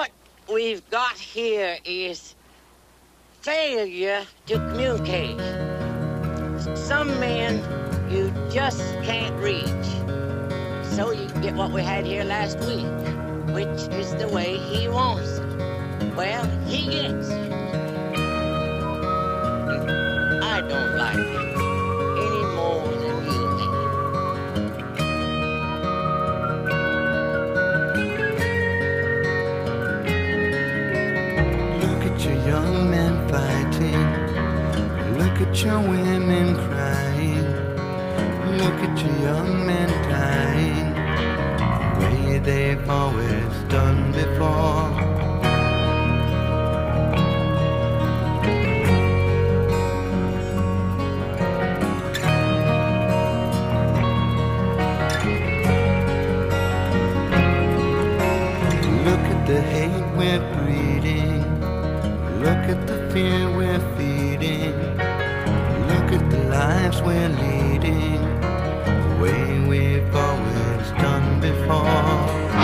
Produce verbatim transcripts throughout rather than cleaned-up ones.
What we've got here is failure to communicate. Some men you just can't reach. So you can get what we had here last week, which is the way he wants it. Well, he gets it. I don't like it any more than you do. Look at your young men fighting. Look at your women crying. Look at your young men dying the way they've always done before. The hate we're breeding, look at the fear we're feeding, look at the lives we're leading, the way we've always done before.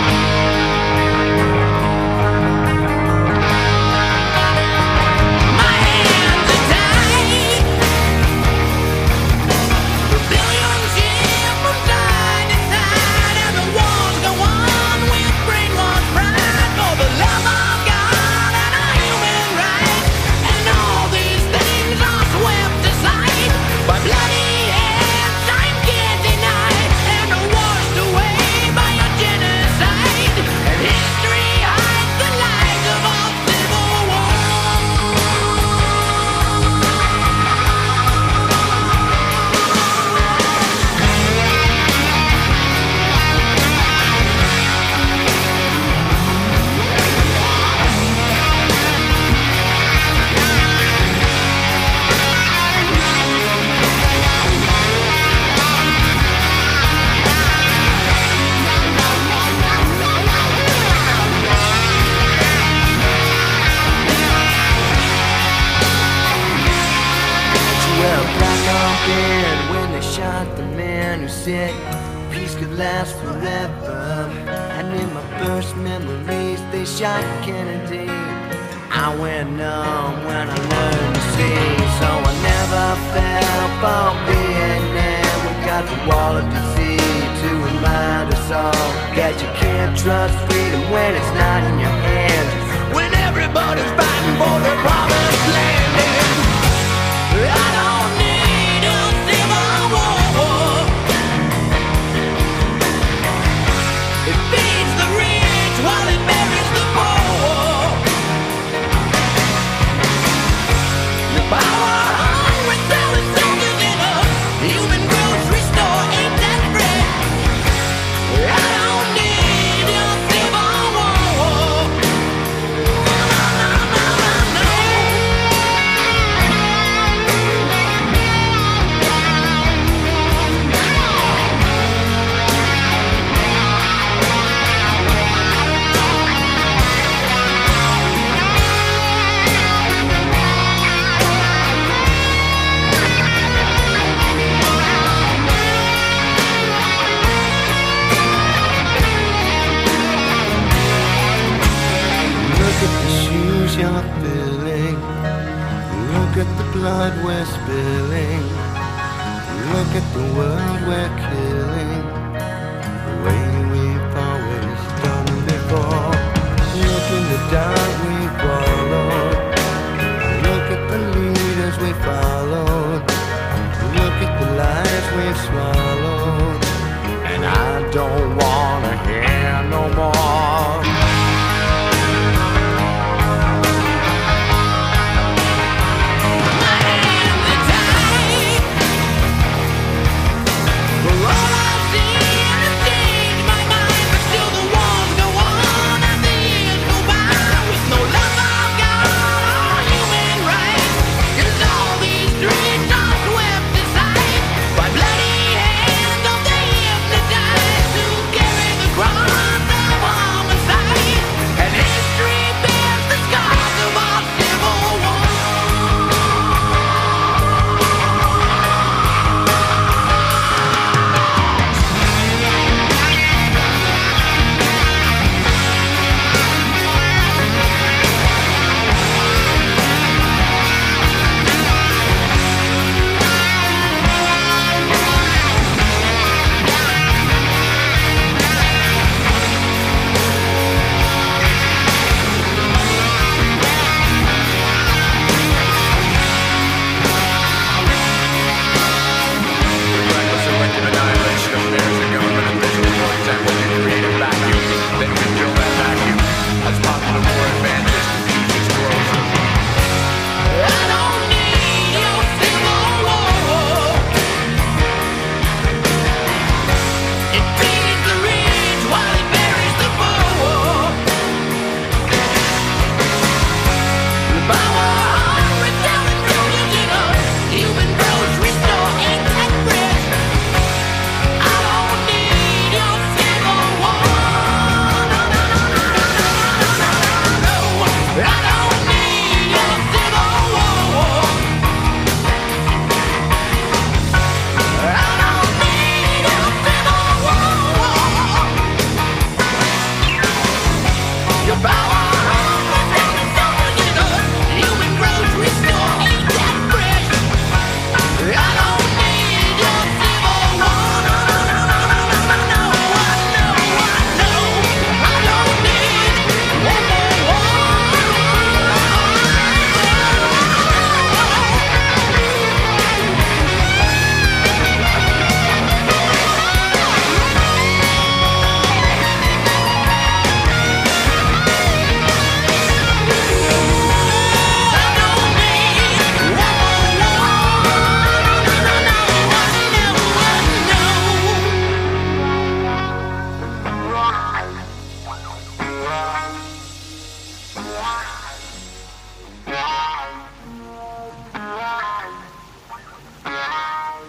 Peace could last forever, and in my first memories they shot Kennedy. I went numb when I learned to see, so I never fell for Vietnam. We got the wall of disease to remind us all that you can't trust freedom when it's not in your hands, when everybody's fighting for the promised land. And I don't need a civil war. Look at the blood we're spilling, look at the world we're killing, the way we've always done before. Look in the dark we followed, look at the leaders we followed, look at the lies we've swallowed, and I don't wanna hear no more. Run the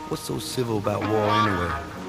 What's so civil about war anyway?